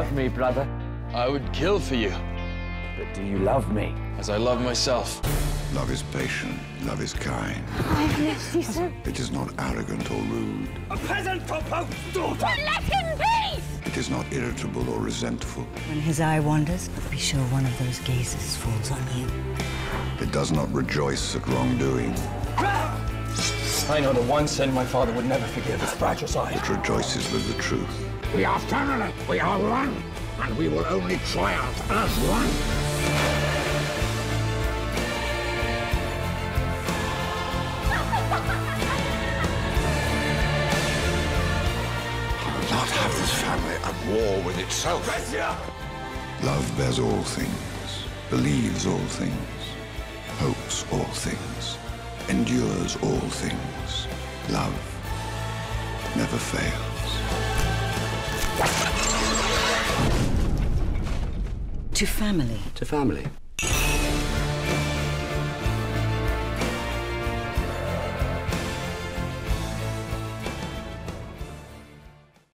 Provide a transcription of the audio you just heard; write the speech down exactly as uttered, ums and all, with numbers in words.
love me, brother? I would kill for you. But do you love me? As I love myself. Love is patient. Love is kind. I've left you, sir. It is not arrogant or rude. A peasant for Pope's daughter! But let him be! It is not irritable or resentful. When his eye wanders, be sure one of those gazes falls on you. It does not rejoice at wrongdoing. I know the one sin my father would never forgive is fratricide. It rejoices with the truth. We are family. We are one. And we will only triumph as one. Not have this family at war with itself. Love bears all things, believes all things, hopes all things, endures all things. Love never fails. To family. To family.